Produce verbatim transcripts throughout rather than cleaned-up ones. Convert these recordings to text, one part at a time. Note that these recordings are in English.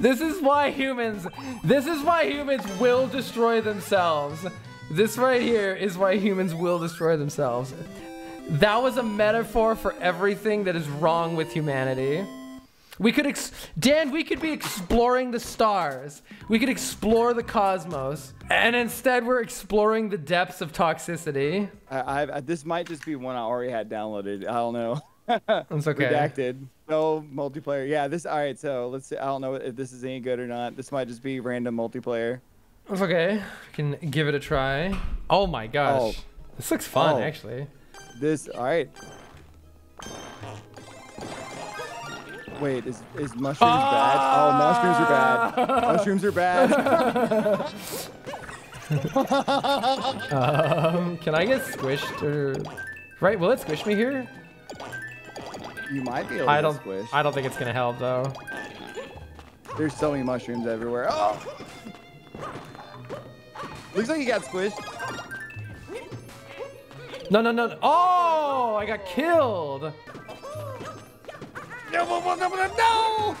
This is why humans, this is why humans will destroy themselves. This right here is why humans will destroy themselves. That was a metaphor for everything that is wrong with humanity. We could, ex Dan, we could be exploring the stars. We could explore the cosmos. And instead, we're exploring the depths of toxicity. I, I, this might just be one I already had downloaded. I don't know. It's okay. Redacted. No multiplayer. Yeah, this, all right, so let's see. I don't know if this is any good or not. This might just be random multiplayer. It's okay. We can give it a try. Oh my gosh. Oh. This looks fun, oh. actually. This, all right. Wait, is, is mushrooms ah! bad? Oh, mushrooms are bad. Mushrooms are bad. um, can I get squished? Or... Right, will it squish me here? You might be able I to don't, squish. I don't think it's going to help, though. There's so many mushrooms everywhere. Oh! Looks like he got squished. No, no, no. Oh, I got killed. No! No!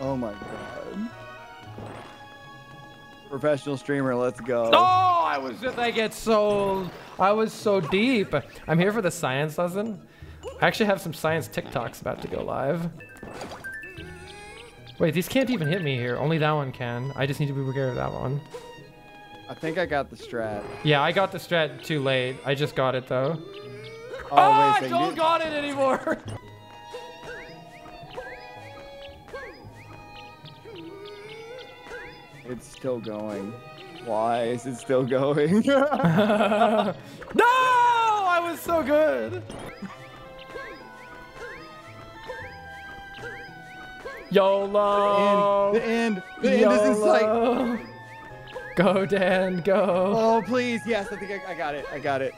Oh my god. Professional streamer, let's go. No! Oh, I was just, I get so, I was so deep. I'm here for the science lesson. I actually have some science TikToks about to go live. Wait, these can't even hit me here. Only that one can. I just need to be aware of that one. I think I got the strat. Yeah, I got the strat too late. I just got it though. Oh, ah, I don't got it anymore. It's still going. Why is it still going? No! I was so good. YOLO. The end. The end. The end is in sight. Go, Dan. Go. Oh, please. Yes, I think I, I got it. I got it.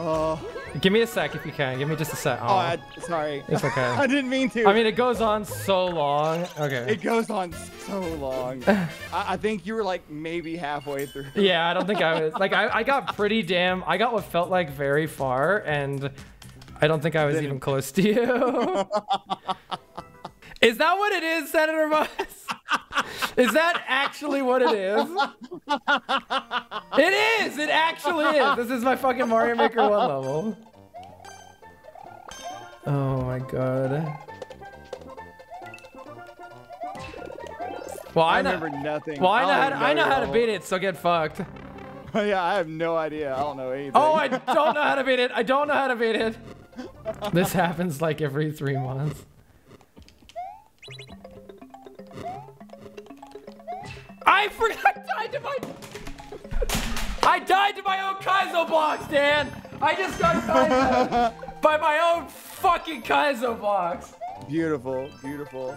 Oh. Give me a sec if you can. Give me just a sec. Oh, oh I, sorry. It's okay. I didn't mean to. I mean, it goes on so long. Okay. It goes on so long. I, I think you were like maybe halfway through. Yeah, I don't think I was. Like, I, I got pretty damn. I got what felt like very far, and I don't think I was even close to you. Is that what it is, Senator Moss? Is that actually what it is? It is! It actually is! This is my fucking Mario Maker one level. Oh my god. Well, I, I know, remember nothing. Well, I know, how to, know I know how to beat it, so get fucked. Yeah, I have no idea. I don't know anything. Oh, I don't know how to beat it. I don't know how to beat it. This happens like every three months. I forgot I died to my I died to my own Kaizo blocks, Dan! I just got Kaizo by my own fucking Kaizo blocks! Beautiful, beautiful.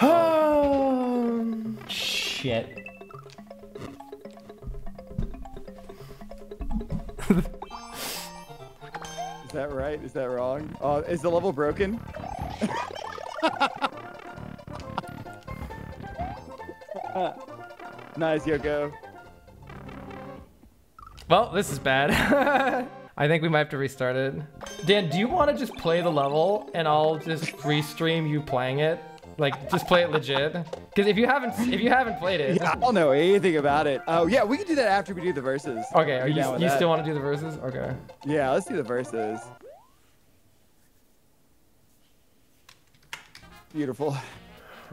Oh shit. Is that right? Is that wrong? Oh, uh, is the level broken? Uh, nice, Yoko. Well, this is bad. I think we might have to restart it. Dan, do you want to just play the level and I'll just restream you playing it? Like, just play it legit. Because if you haven't, if you haven't played it, yeah, I don't know anything about it. Oh yeah, we can do that after we do the verses. Okay, are you, you still want to do the verses? Okay. Yeah, let's do the verses. Beautiful.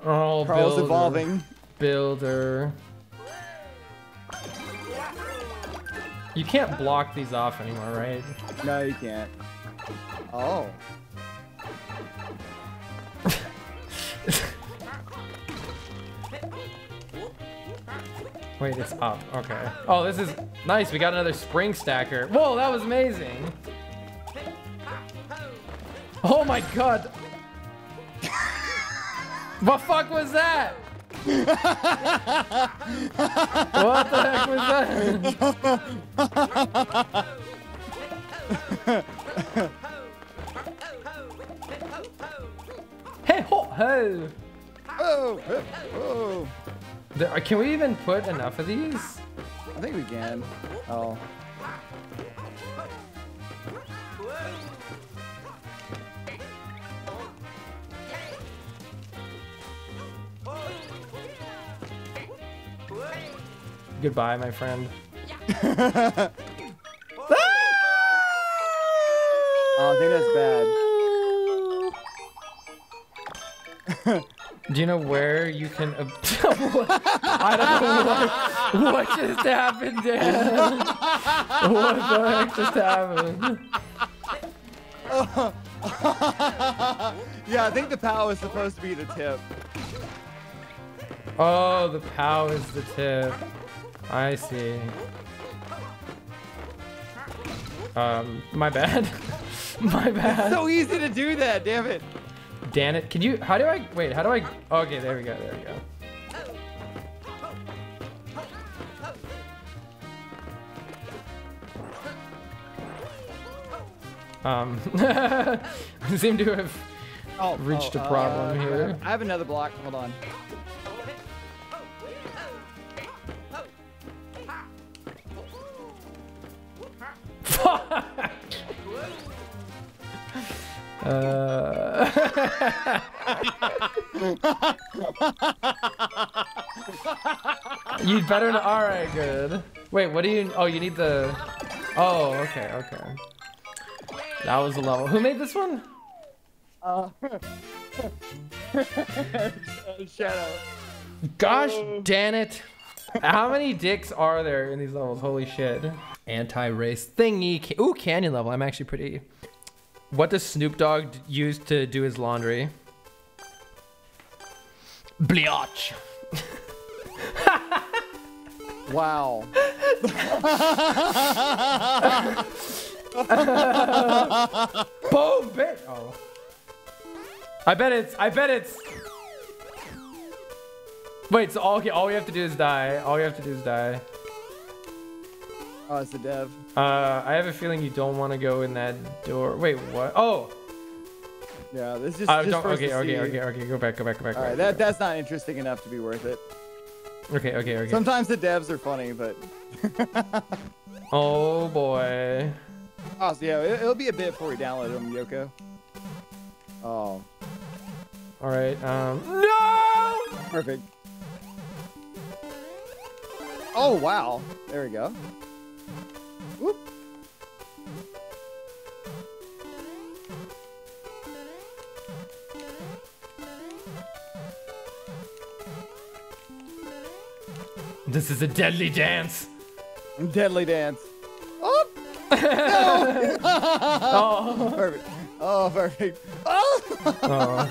Oh, Carl's evolving. Builder. You can't block these off anymore, right? No, you can't. Oh. Wait, it's up. Okay. Oh, this is nice. We got another spring stacker. Whoa, that was amazing. Oh my god. What fuck was that? What the heck was that? Hey ho ho! Oh, oh. There, can we even put enough of these? I think we can. Oh. Goodbye, my friend. Yeah. Oh, I think that's bad. Do you know where you can... Ob I don't know what, what just happened, Dan. What the heck just happened? Yeah, I think the pow is supposed to be the tip. Oh, the pow is the tip. I see. Um, my bad. My bad. It's so easy to do that, damn it. Dan it. Can you, how do I, wait, how do I, okay, there we go, there we go. Um, I seem to have oh, reached oh, a problem uh, here. I have another block, hold on. Fuck! Uh... You'd better not. All right, good. Wait, what do you? Oh, you need the. Oh, okay, okay. That was a level. Who made this one? Uh. Shadow. Gosh, oh. Damn it! How many dicks are there in these levels? Holy shit! Anti-race thingy. Ooh, canyon level. I'm actually pretty. What does Snoop Dogg use to do his laundry? Bleach. Wow. uh, boom, bit. Oh. I bet it's. I bet it's. Wait. So all all we have to do is die. All we have to do is die. Oh, it's the dev. Uh, I have a feeling you don't want to go in that door. Wait, what? Oh! Yeah, this is just, uh, just for okay, okay, okay, okay, go back, go back, go back. All right, that, that's not interesting enough to be worth it. Okay, okay, okay. Sometimes the devs are funny, but... Oh, boy. Oh, so yeah, it, it'll be a bit before we download them, Yoko. Oh. All right, um... No! Perfect. Oh, wow. There we go. Whoop. This is a deadly dance. Deadly dance. Oh! No! Oh. Perfect. Oh, perfect. Oh! Oh.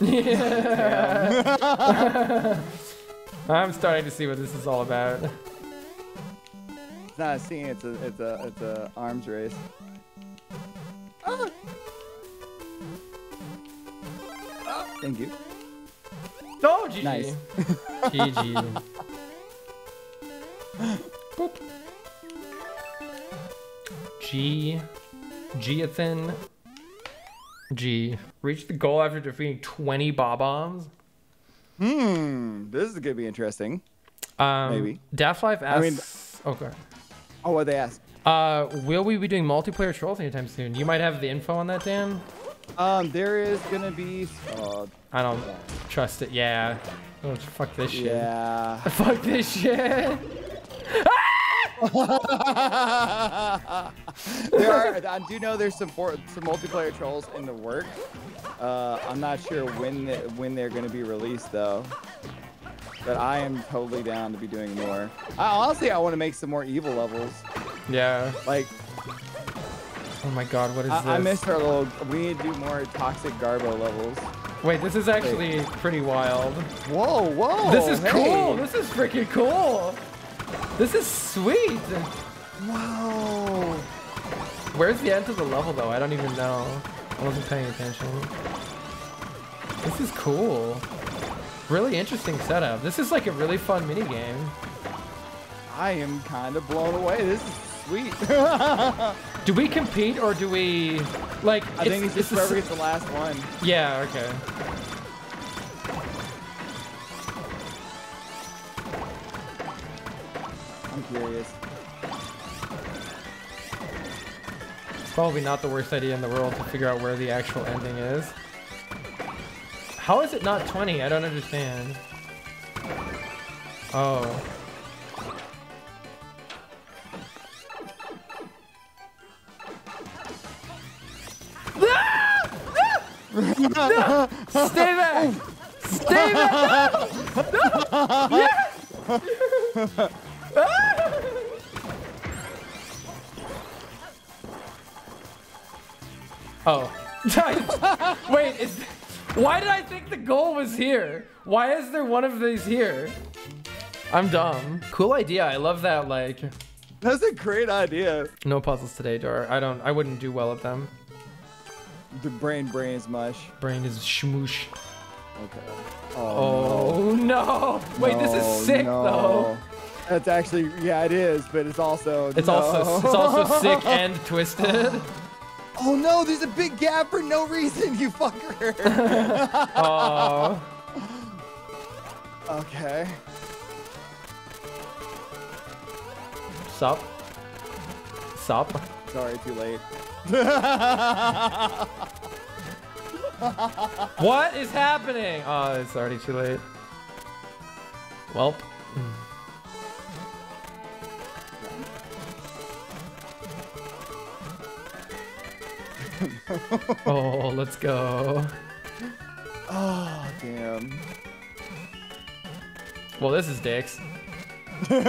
Yeah. I'm starting to see what this is all about. It's not a scene, it's a, it's a, it's a arms race. Oh. Oh, thank you. Oh, G G. Nice. G G. Boop. G. G-a-thin. G. Reach the goal after defeating twenty bob-bombs. Hmm, this is gonna be interesting. Um, Maybe. Dafflife asks. I mean, okay. Oh, what they ask? Uh, will we be doing multiplayer trolls anytime soon? You might have the info on that, Dan. Um, there is gonna be. Uh, I don't trust it. Yeah. Oh, fuck this shit. Yeah. Fuck this shit. There are. I do know there's some for, some multiplayer trolls in the works. Uh, I'm not sure when the, when they're going to be released though, but I am totally down to be doing more. I, honestly, I want to make some more evil levels. Yeah. Like. Oh my God, what is I, this? I missed our little. We need to do more toxic Garbo levels. Wait, this is actually Wait. pretty wild. Whoa, whoa! This is hey. cool. This is freaking cool. This is sweet. Whoa. Where's the end of the level though? I don't even know. I wasn't paying attention. This is cool. Really interesting setup. This is like a really fun mini game. I am kind of blown away. This is sweet. Do we compete or do we like? I it's, think it's just whoever gets the last one. Yeah. Okay. I'm curious. Probably not the worst idea in the world to figure out where the actual ending is. How is it not twenty? I don't understand. Oh. No! Stay back! Stay back! No! No! Yes! Ah! Oh. Wait, is... Why did I think the goal was here? Why is there one of these here? I'm dumb. Cool idea. I love that, like... That's a great idea. No puzzles today, Dora. I don't... I wouldn't do well at them. The brain, brain's mush. Brain is shmoosh. Okay. Oh, oh no. no! Wait, this is sick no. though. That's actually, yeah, it is, but it's also. It's no. also, it's also sick and twisted. Oh no! There's a big gap for no reason, you fucker. Oh. Okay. Sup? Sup? Sorry, too late. What is happening? Oh, it's already too late. Welp. Oh, let's go. Oh, damn. Well, this is dicks. oh,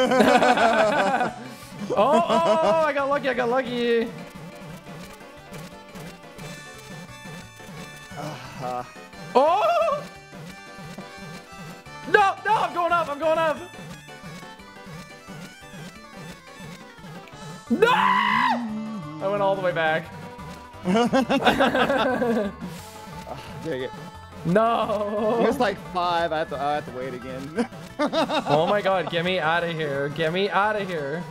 oh, oh, I got lucky, I got lucky. Uh, oh! No, no, I'm going up, I'm going up! No! I went all the way back. uh, dang it. No! There's like five, I have to, I have to wait again. Oh my god, get me out of here, get me out of here.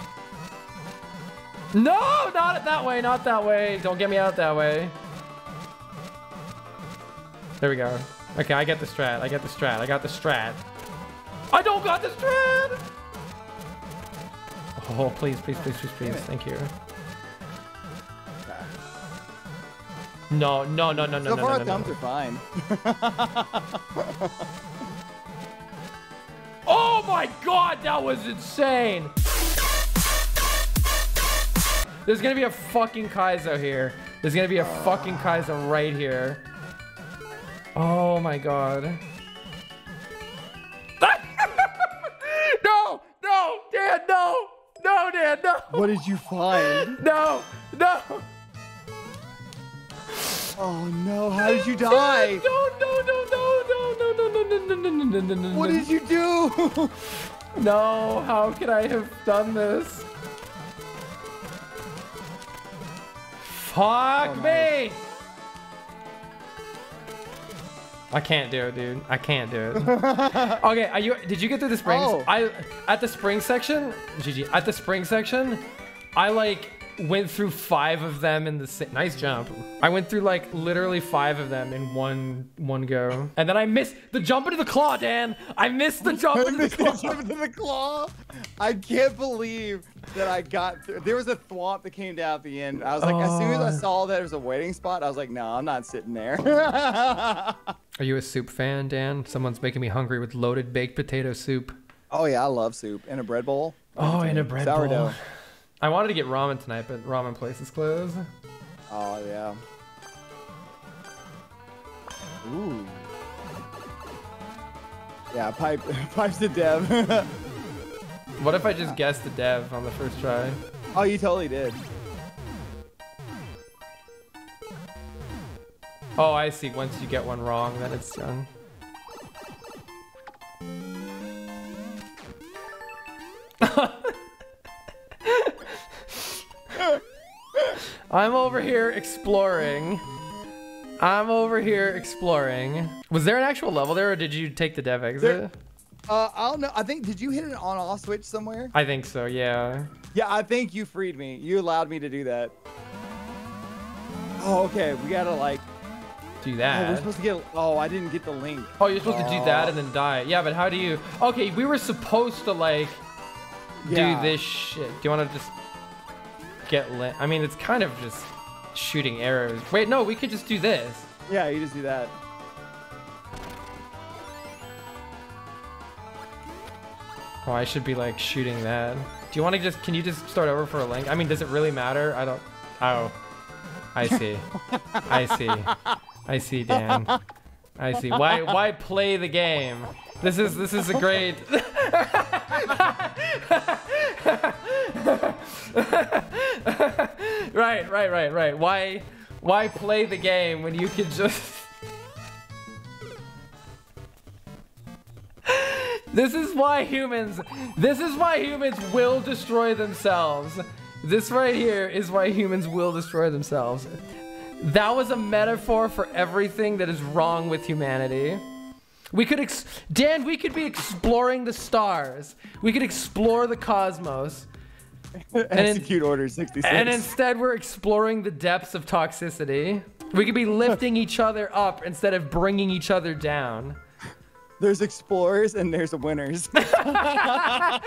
No, not that way, not that way. Don't get me out that way. There we go. Okay, I get the strat. I get the strat. I got the strat. I don't got the strat! Oh, please, please, please, please, please. Thank you. No, no, no, no, no, no, no, no. So far, thumbs are fine. Oh my god, that was insane! There's gonna be a fucking Kaizo here. There's gonna be a fucking Kaizo right here. Oh my god. No! No! Dan, no! No, Dan, no! What did you find? No! No! Oh no, how did you die? No, no, no, no, no, no, no, no, no, no, no, no, no. What did you do? No, how could I have done this? Fuck me! I can't do it, dude. I can't do it. Okay, are you, did you get through the springs? Oh. I at the spring section, G G. At the spring section, I like went through five of them in the nice jump. I went through like literally five of them in one one go, and then I missed the jump into the claw, Dan. I missed the jump into the claw. Jump into the claw. I can't believe that I got through. There was a thwomp that came down at the end. I was like, oh. As soon as I saw that there was a waiting spot, I was like, no, nah, I'm not sitting there. Are you a soup fan, Dan? Someone's making me hungry with loaded baked potato soup. Oh yeah, I love soup. In a bread bowl. Oh, in a bread bowl. Sourdough. I wanted to get ramen tonight, but ramen place is closed. Oh yeah. Ooh. Yeah, pipe, pipes to dev. What if I just guessed the dev on the first try? Oh, you totally did. Oh, I see. Once you get one wrong, then it's done. I'm over here exploring. I'm over here exploring. Was there an actual level there, or did you take the dev exit? There, uh, I don't know. I think, did you hit an on-off switch somewhere? I think so, yeah. Yeah, I think you freed me. You allowed me to do that. Oh, okay. We gotta, like... do that. Oh, we're supposed to get, oh, I didn't get the link. Oh, you're supposed oh. to do that and then die. Yeah, but how do you... Okay, we were supposed to, like, yeah. do this shit. Do you want to just get lit? I mean, it's kind of just shooting arrows. Wait, no, we could just do this. Yeah, you just do that. Oh, I should be like shooting that. Do you want to just, can you just start over for a link? I mean, does it really matter? I don't, oh. I see. I see. I see, Dan. I see. Why, why play the game? This is, this is a great. Right, right, right, right. Why, why play the game when you could just. This is why humans, this is why humans will destroy themselves. This right here is why humans will destroy themselves. That was a metaphor for everything that is wrong with humanity. We could, ex Dan, we could be exploring the stars. We could explore the cosmos. And Execute Order sixty-six. And instead we're exploring the depths of toxicity. We could be lifting each other up instead of bringing each other down. There's explorers and there's winners. Carl,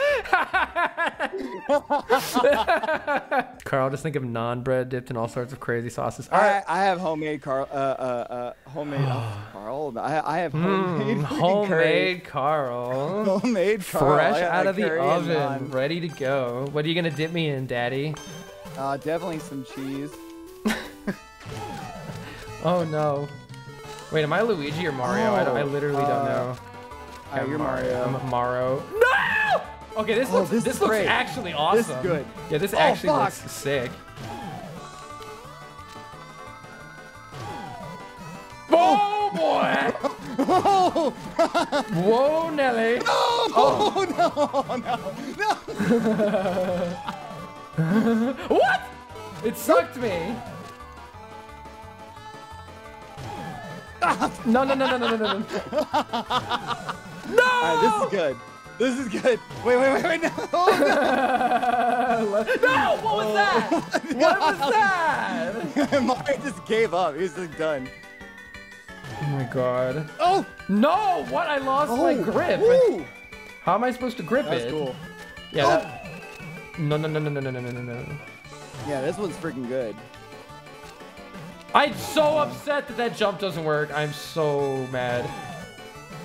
just think of non-bread dipped in all sorts of crazy sauces. All right, I, I have homemade Carl. Uh, uh, uh, homemade oh. Carl. I, I have homemade. Mm, homemade Carl. homemade Carl. Fresh out of the oven, ready to go. What are you gonna dip me in, Daddy? Uh, definitely some cheese. Oh no. Wait, am I Luigi or Mario? Oh, I, don't, I literally uh, don't know. Okay, I'm you're Mario. Mario. I'm Mario. No! Okay, this oh, looks this, this looks great. actually awesome. This is good. Yeah, this oh, actually fuck. looks sick. Oh, oh boy! Oh. Whoa, Nelly! No! Oh no! No! No! What? It sucked me. No, no, no, no, no, no, no, no. No! Right, this is good. This is good. Wait, wait, wait, wait, no. Oh, no. No, what was that? What was that? Mario just gave up. He was just done. Oh, my God. Oh! No, what? I lost oh. my grip. Ooh. How am I supposed to grip That's it? That's cool. Yeah. Oh. That... No, no, no, no, no, no, no, no, no. Yeah, this one's freaking good. I'm so upset that that jump doesn't work. I'm so mad.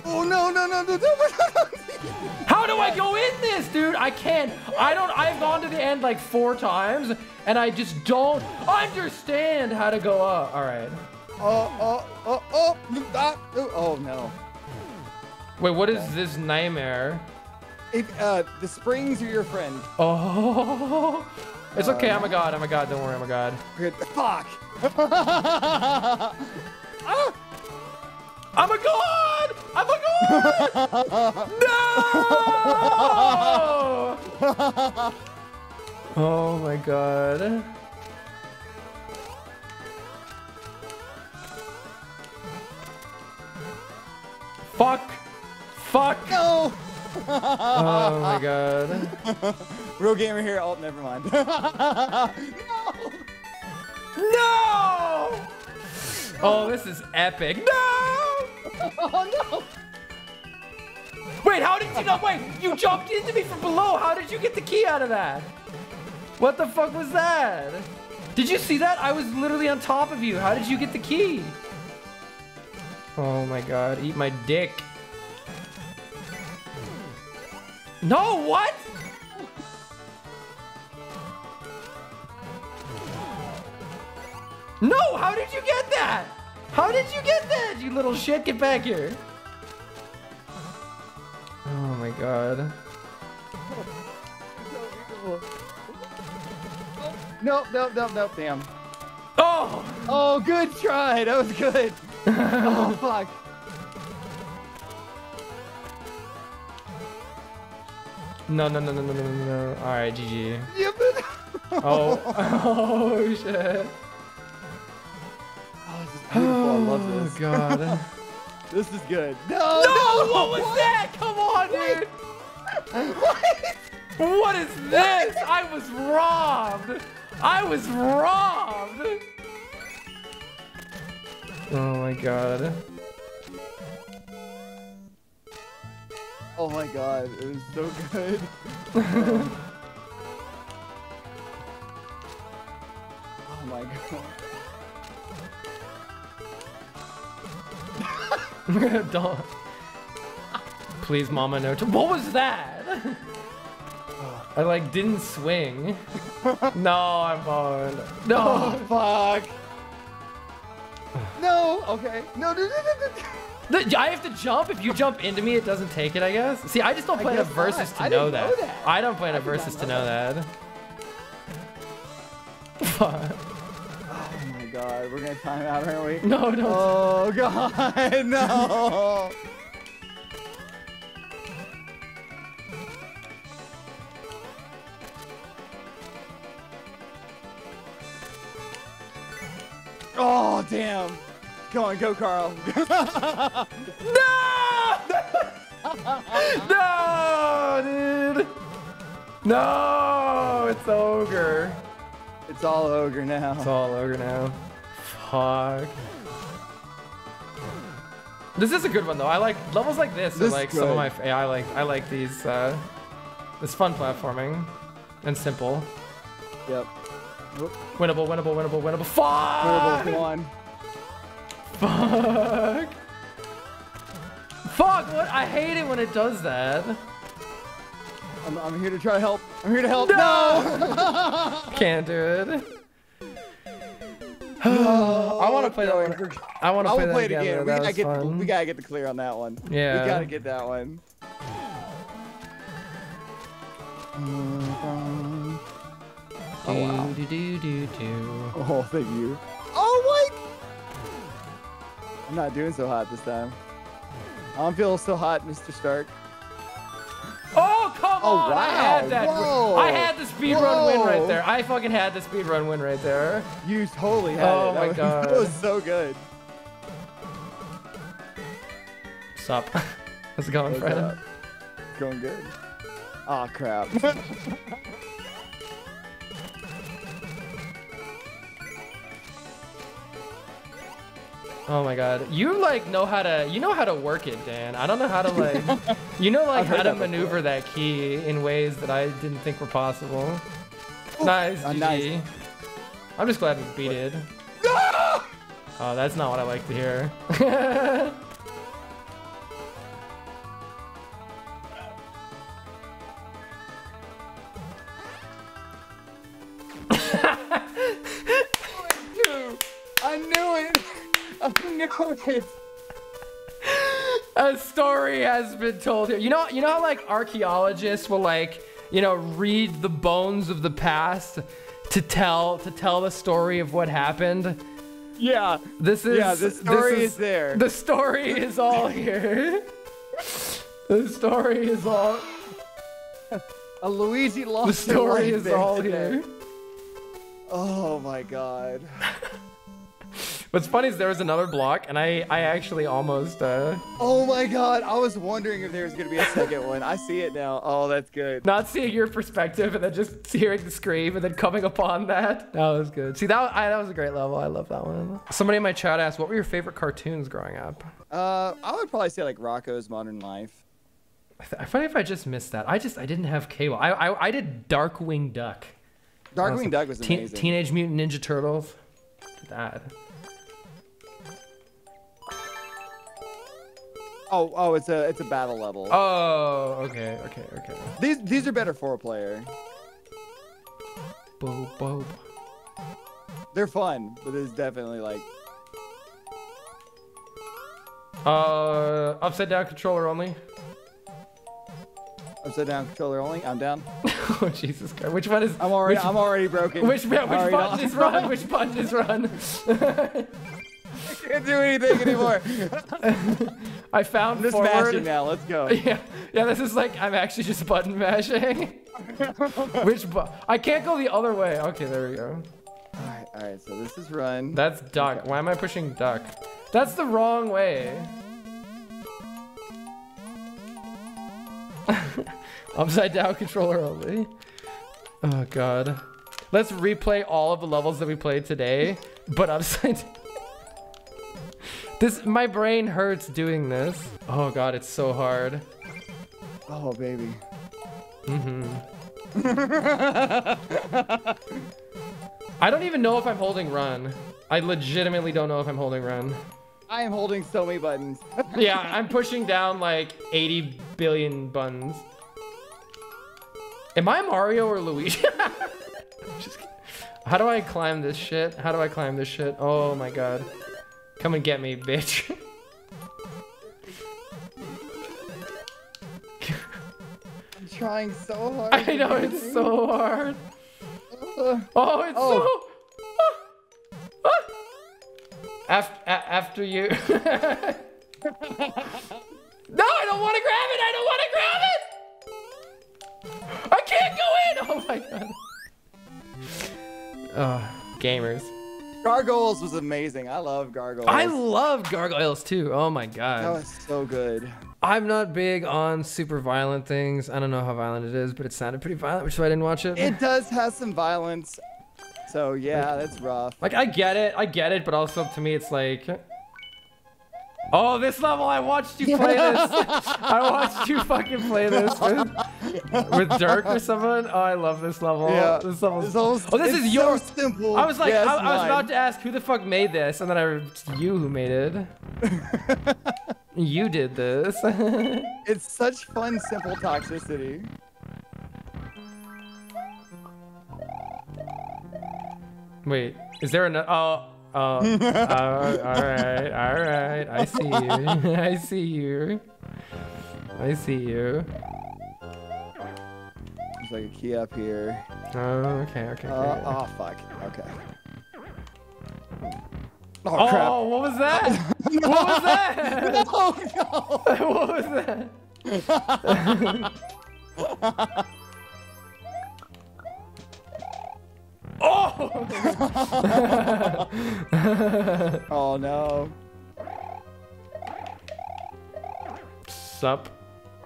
Oh, no, no, no, no, no, no. How do I go in this, dude? I can't. I don't. I've gone to the end like four times, and I just don't understand how to go up. All right. Oh, oh, oh, oh. Ah, oh, no. Wait, what is okay. this nightmare? If, uh, the springs are your friend. Oh. It's okay. Uh, I'm a god. I'm a god. Don't worry. I'm a god. Good. Fuck. I'm a god! I'm a god! No! Oh my god. Fuck! Fuck! No! Oh my god. Real gamer here. Oh, never mind. No! No! Oh, this is epic. No! Oh, no! Wait, how did you not? Wait, you jumped into me from below. How did you get the key out of that? What the fuck was that? Did you see that? I was literally on top of you. How did you get the key? Oh my god, eat my dick. No, what? No, how did you get that? How did you get that, you little shit? Get back here. Oh my god. Nope, nope, nope, nope, damn. Oh! Oh, good try, that was good. Oh, fuck. No, no, no, no, no, no, no. All right, G G. Yep. Oh, oh, shit. Beautiful. I love this. Oh god. This is good. No, no, no! What was what? that? Come on, what? dude! What? What is this? What? I was robbed! I was robbed! Oh my god. Oh my god, it was so good. Oh my god. Don't. Please, Mama, no. What was that? I like didn't swing. No, I'm on. No, oh, fuck. No, okay. No, no, no, no, no. I have to jump. If you jump into me, it doesn't take it, I guess. See, I just don't play enough versus to know that. know that. I don't play enough versus to know that. that. Fuck. Oh my god, we're gonna time out, aren't we? No, no. Oh god, no. Oh, damn. Go on, go, Carl. No! No, dude. No, it's ogre. It's all ogre now. It's all ogre now. Fuck. This is a good one, though. I like levels like this. This are like some of my yeah, I like I like these. Uh, it's fun platforming and simple. Yep. Oop. Winnable, winnable, winnable, winnable. Fuck! Winnable, one. Fuck! Fuck! What? I hate it when it does that. I'm, I'm here to try to help. I'm here to help. No! no! Can't do it. No, I want to play that one. I want to play, play it again. again. We, gotta get the, we gotta get the clear on that one. Yeah. We gotta get that one. Oh, wow. Do, do, do, do. Oh, thank you. Oh, what? I'm not doing so hot this time. I don't feel so hot, Mister Stark. Oh, come oh, on! Wow. I had that. Whoa. I had the speed Whoa. run win right there. I fucking had the speed run win right there. You totally had oh, it. Oh, my was, God. That was so good. Sup? How's it going, What's Fred? Up? It's going good. Aw, oh, crap. Oh my god. You like know how to you know how to work it, Dan. I don't know how to like you know like how to that maneuver before. that key in ways that I didn't think were possible. Ooh, nice, uh, G G. Nice. I'm just glad we beat what? it. No! Oh, that's not what I like to hear. I knew it! I know it. A story has been told here. You know, you know how like archaeologists will like, you know, read the bones of the past to tell to tell the story of what happened. Yeah. This is. Yeah. The story is, is there. The story is all here. The story is all. A Luigi lost. The story is all today. here. Oh my god. What's funny is there was another block, and I, I actually almost... Uh... Oh my god, I was wondering if there was going to be a second one. I see it now. Oh, that's good. Not seeing your perspective, and then just hearing the scream, and then coming upon that. That was good. See, that, I, that was a great level. I love that one. Somebody in my chat asked, what were your favorite cartoons growing up? Uh, I would probably say, like, Rocko's Modern Life. I, th I find if I just missed that. I just, I didn't have cable. I, I, I did Darkwing Duck. Darkwing Duck was amazing. Te Teenage Mutant Ninja Turtles. That. Oh, oh, it's a it's a battle level. Oh, okay, okay, okay. These these are better for a player. Bo bo. They're fun, but it's definitely like. Uh, upside down controller only. Upside down controller only. I'm down. Oh Jesus Christ! Which one is? I'm already which, I'm already broken. Which yeah, which button is run? Which button is run? I can't do anything anymore. I found this mashing now. Let's go. Yeah, yeah. This is like I'm actually just button mashing. Which bu I can't go the other way. Okay, there we go. All right, all right. So this is run. That's duck. Okay. Why am I pushing duck? That's the wrong way. Upside down controller only. Oh god. Let's replay all of the levels that we played today, but upside down. This, my brain hurts doing this. Oh god, it's so hard. Oh baby. Mm-hmm. I don't even know if I'm holding run. I legitimately don't know if I'm holding run. I am holding so many buttons. Yeah, I'm pushing down like eighty billion buttons. Am I Mario or Luigi? Just kidding. How do I climb this shit? How do I climb this shit? Oh my god. Come and get me, bitch. I'm trying so hard. I know, it's so hard. Uh, oh, it's oh. so... After, after you. No, I don't want to grab it. I don't want to grab it. I can't go in. Oh my god. Oh, gamers. Gargoyles was amazing. I love Gargoyles. I love Gargoyles too. Oh my god. That was so good. I'm not big on super violent things. I don't know how violent it is, but it sounded pretty violent, which is why I didn't watch it. It does have some violence. So yeah, that's rough. Like I get it, I get it, but also to me it's like, oh, this level, I watched you play this. I watched you fucking play this with, with Dirk or someone. Oh, I love this level. Yeah. This level's, this whole, oh, this is yours. So simple. I was like, yeah, I, I was about to ask who the fuck made this, and then I, it's you who made it. You did this. It's such fun, simple toxicity. Wait, is there another? Oh, oh, all right, all right. I see you. I see you. I see you. There's like a key up here. Oh, okay, okay. Uh, okay. Oh, fuck. Okay. Oh, oh crap. What was that? What was that? No, no. What was that? Oh! Oh no. Sup.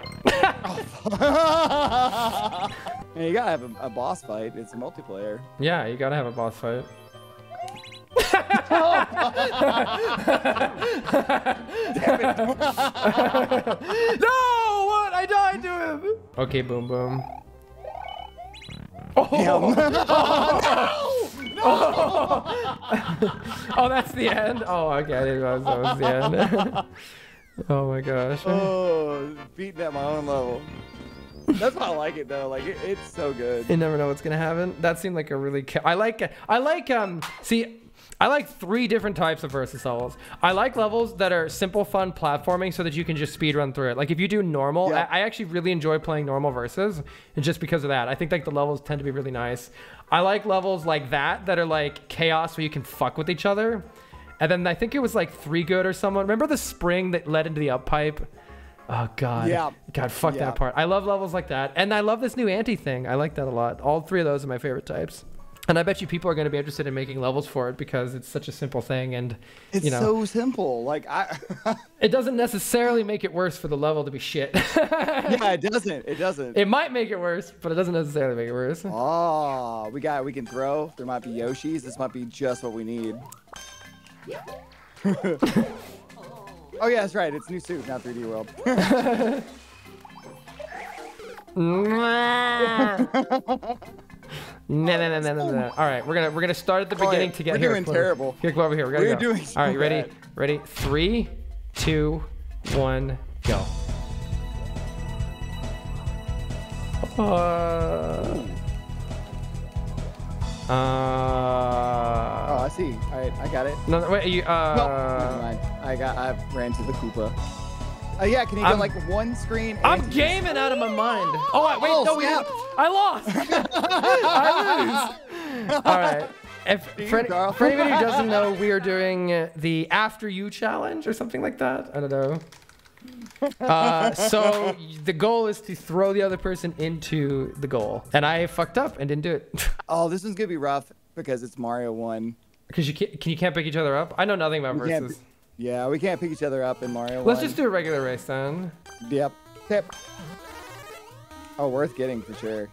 Oh, you gotta have a, a boss fight. It's multiplayer. Yeah, you gotta have a boss fight. Damn it. No! What? I died to him! Okay, boom, boom. Oh. Oh. No! No! Oh. Oh, that's the end. Oh, okay, I didn't realize that was the end. Oh my gosh. Oh, beating at my own level. That's why I like it though. Like it, it's so good. You never know what's gonna happen. That seemed like a really. Ca I like. I like. Um. See. I like three different types of versus levels. I like levels that are simple, fun platforming so that you can just speedrun through it. Like if you do normal, yeah. I, I actually really enjoy playing normal versus, and just because of that. I think like the levels tend to be really nice. I like levels like that that are like chaos where you can fuck with each other. And then I think it was like Three Good or someone. Remember the spring that led into the up pipe? Oh god. Yeah. God, fuck yeah. That part. I love levels like that. And I love this new anti thing. I like that a lot. All three of those are my favorite types. And I bet you people are going to be interested in making levels for it because it's such a simple thing, and it's you know, so simple. Like I, it doesn't necessarily make it worse for the level to be shit. Yeah, it doesn't. It doesn't. It might make it worse, but it doesn't necessarily make it worse. Oh, we got. We can throw. There might be Yoshis. This might be just what we need. Oh yeah, that's right. It's new soup, not three D World. No, no, no, no, no, no. All right, we're gonna we're gonna start at the beginning to get here. We're doing terrible. Here, go over here. We gotta go. We're doing so bad. All right, ready, ready. Three, two, one, go. Uh. Uh. Oh, I see. All right, I got it. No, no wait. You, uh, no, never mind. I got. I ran to the Koopa. Uh, yeah, can you go I'm, like one screen? I'm gaming out of my mind. Oh, I, wait, oh, no, we have, I lost. I lose. All right. If, for, any, for anybody who doesn't know, we are doing the After You Challenge or something like that. I don't know. Uh, so the goal is to throw the other person into the goal. And I fucked up and didn't do it. Oh, this one's going to be rough because it's Mario one. Because you can't, can, you can't pick each other up? I know nothing about versus. Yeah, we can't pick each other up in Mario. Let's just do a regular race then. Yep. Tip. Oh, worth getting for sure.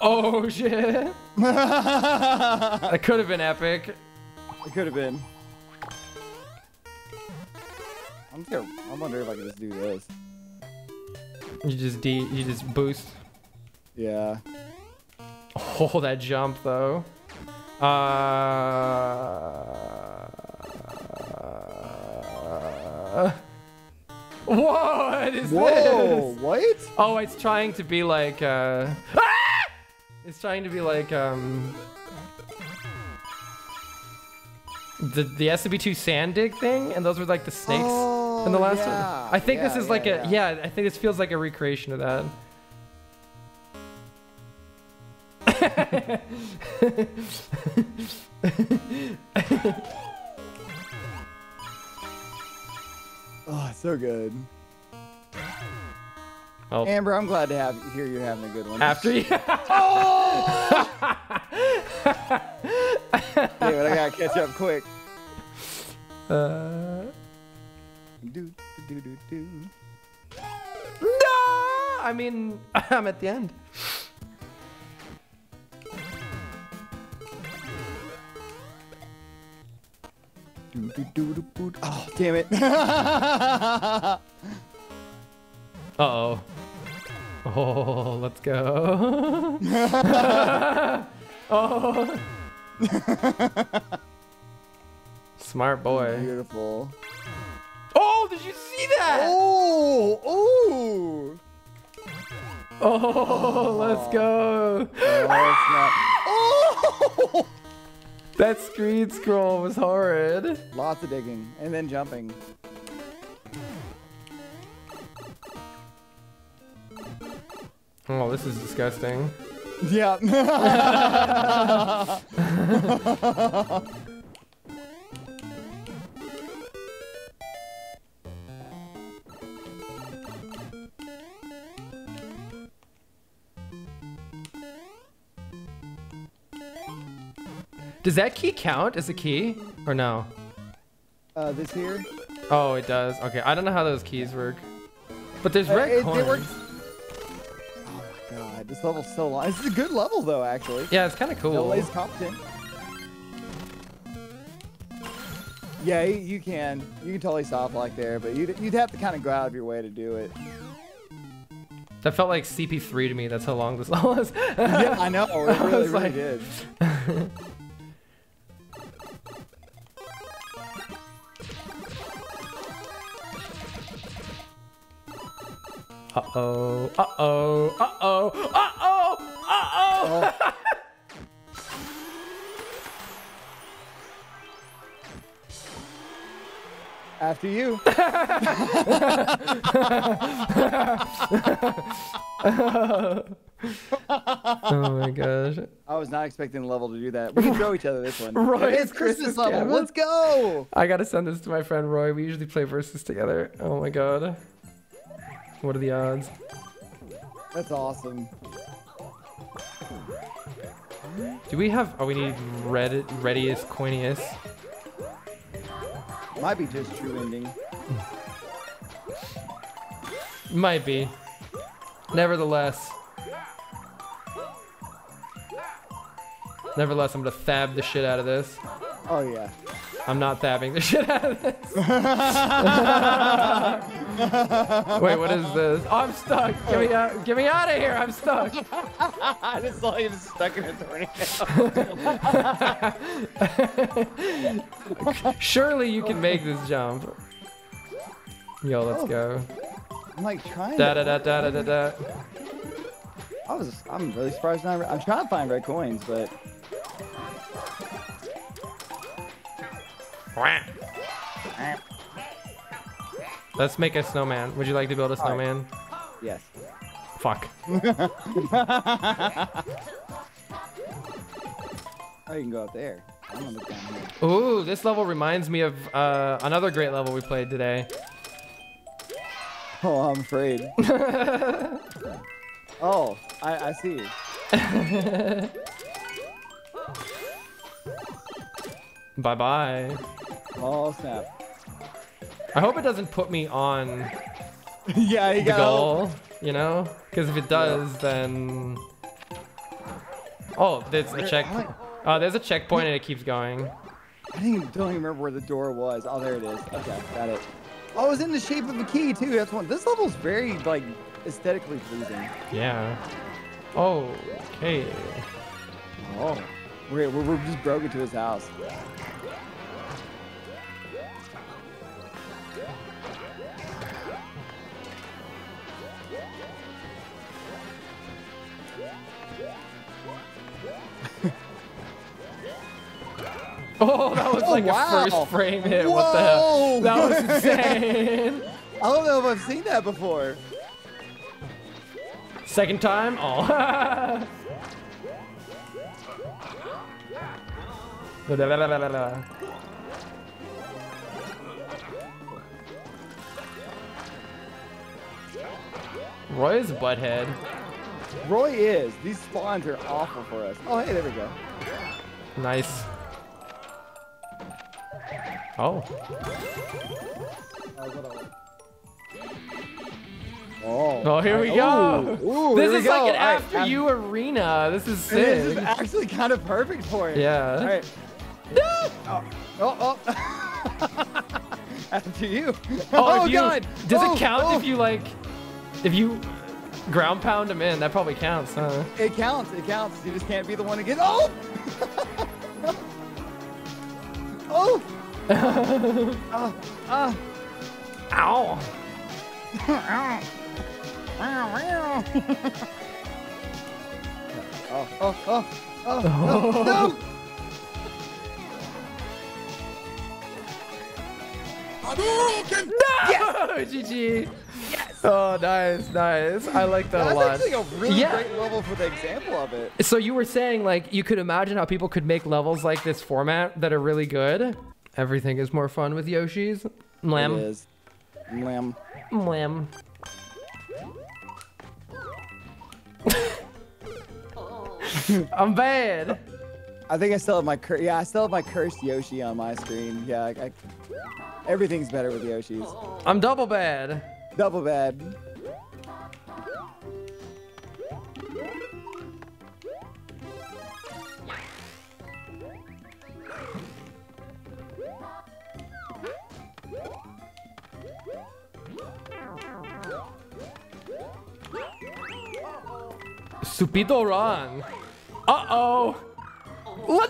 Oh shit. That could have been epic. It could have been. I'm scared. I wonder if I can just do this. You just D. You just boost. Yeah. Oh, that jump though. Uh, uh, Whoa, what is Whoa, this? Whoa, what? Oh, it's trying to be like, uh... Ah! It's trying to be like, um... The, the S M B two sand dig thing, and those were like the snakes oh, in the last yeah. one. I think yeah, this is yeah, like a, yeah. yeah, I think this feels like a recreation of that. Oh, so good. Oh. Amber, I'm glad to have hear you're having a good one. After you. Oh! Damn it, I gotta catch up quick. Uh. Do, do, do, do. No! I mean, I'm at the end. Do, do, do, do, do. Oh, damn it. Uh-oh. Oh, let's go. Oh. Smart boy. Beautiful. Oh, did you see that? Oh, oh. Oh, oh. Let's go. No, not. Oh. That screen scroll was horrid. Lots of digging and then jumping. Oh, this is disgusting. Yeah. Does that key count as a key or no? Uh, this here? Oh, it does. Okay, I don't know how those keys work. But there's red uh, it, coins. It works. God, this level's so long. This is a good level, though, actually. Yeah, it's kind of cool. L A's competent. Yeah, you, you can. You can totally soft like there, but you'd, you'd have to kind of go out of your way to do it. That felt like C P three to me. That's how long this level is. Yeah, I know. It really, really like... did. Uh-oh, uh-oh, uh-oh, uh-oh, uh-oh! Oh. After you. Oh my gosh. I was not expecting the level to do that. We can throw each other this one. Roy, it's Christmas level, let's go! I gotta send this to my friend Roy. We usually play versus together. Oh my god. What are the odds? That's awesome. Do we have... Oh, we need red, readiest, coiniest. Might be just true ending. Might be. Nevertheless. Nevertheless, I'm going to fab the shit out of this. Oh, yeah. I'm not fabbing the shit out of this. Wait, what is this? Oh, I'm stuck. Get me out, get me out of here. I'm stuck. I just saw you stuck in a tornado. Surely you can make this jump. Yo, let's go. I'm like trying da, to... Da, da, da, da, da, da. I was, I'm really surprised. Not, I'm trying to find red coins, but... Let's make a snowman. Would you like to build a snowman? Right. Yes. Fuck. Oh, you can go up there. I'm gonna look down here. Ooh, this level reminds me of uh, another great level we played today. Oh, I'm afraid. Oh, I, I see. Bye-bye. Oh, snap. I hope it doesn't put me on yeah, you the goal, help. You know? Because if it does, yeah. then... Oh, there's where, a check. I... Oh, there's a checkpoint and it keeps going. I didn't even, don't even remember where the door was. Oh, there it is. Okay, got it. Oh, it was in the shape of a key, too. That's one. This level's very, like, aesthetically pleasing. Yeah. Oh, okay. Oh. We're, we're, we're just broke into his house. Oh, that was like oh, wow. a first frame hit. Whoa. What the hell? That was insane. I don't know if I've seen that before. Second time? Oh. Roy is a butthead. Roy is. These spawns are awful for us. Oh, hey, there we go. Nice. Oh. Oh, oh here we go. Ooh, ooh, this is go. like an after right, you I'm... arena. This is sick. This is actually kind of perfect for it. Yeah. All right. No! Oh, oh. oh. After you. Oh, oh you, God. Does oh, it count oh. if you like, if you ground pound him in? That probably counts, huh? It counts. It counts. You just can't be the one to get. Oh! oh! oh! Uh. Ow! Ow! oh! Oh! Oh! Oh! oh. No! Hadouken! No! G G. Yes. Oh, nice, nice. I like that That's a lot. That's actually a really yeah. great level for the example of it. So you were saying, like, you could imagine how people could make levels like this format that are really good. Everything is more fun with Yoshi's. Mlam. It is. Mlam. Mlam. I'm bad. I think I still have my cur yeah, I still have my cursed Yoshi on my screen. Yeah, I, I, everything's better with Yoshi's. I'm double bad. Double bad. Supido wrong. Uh oh. No!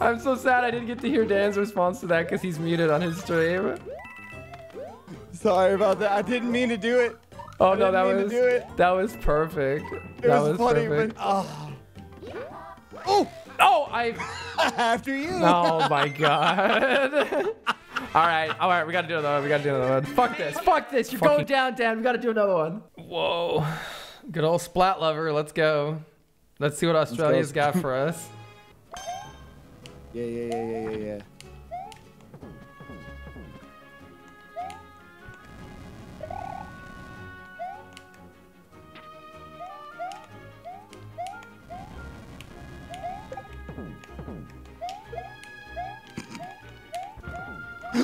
I'm so sad I didn't get to hear Dan's response to that because he's muted on his stream. Sorry about that. I didn't mean to do it. Oh I no, that was that was perfect. It that was, was funny, perfect. but oh, oh, oh! I after you. Oh my God. All right, all right, we gotta do another one. We gotta do another one. Fuck this, fuck this. You're Fucking... going down, Dan. We gotta do another one. Whoa. Good old splat lover, let's go. Let's see what Australia's go. got for us. Yeah, yeah, yeah, yeah, yeah,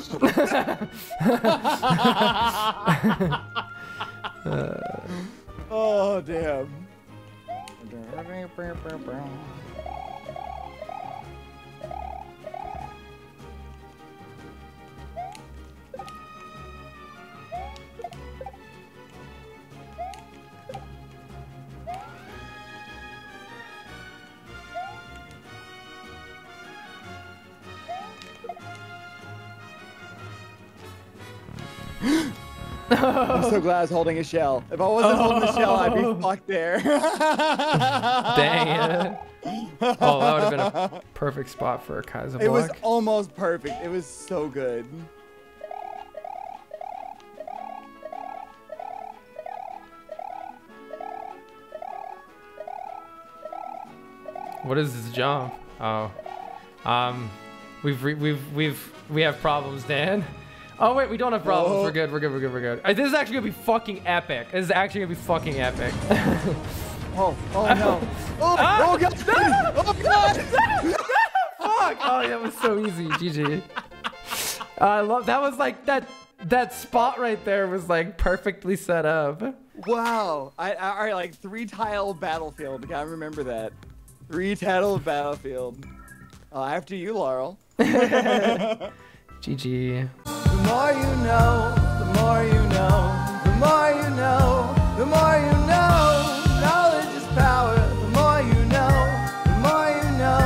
yeah. uh. Oh, damn. I'm so glad I was holding a shell. If I wasn't oh. holding a shell, I'd be fucked there. Dang it. Oh, that would have been a perfect spot for a Kaiser block. It was almost perfect. It was so good. What is this jump? Oh. Um, we've, re we've, we've, we have problems, Dan. Oh wait, we don't have problems. Whoa. We're good, we're good, we're good, we're good. Right, this is actually gonna be fucking epic. This is actually gonna be fucking epic. oh, oh no. Oh, ah, oh God. No, oh God. No, no, fuck. Oh, that was so easy, G G. Uh, I love, that was like, that that spot right there was like perfectly set up. Wow, I, I, all right, like three tile battlefield. I gotta remember that. Three tile battlefield. Uh, after you, Laurel. G G. The more you know, the more you know, the more you know, the more you know, knowledge is power, the more you know, the more you know,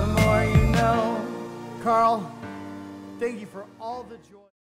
the more you know. Carl, thank you for all the joy.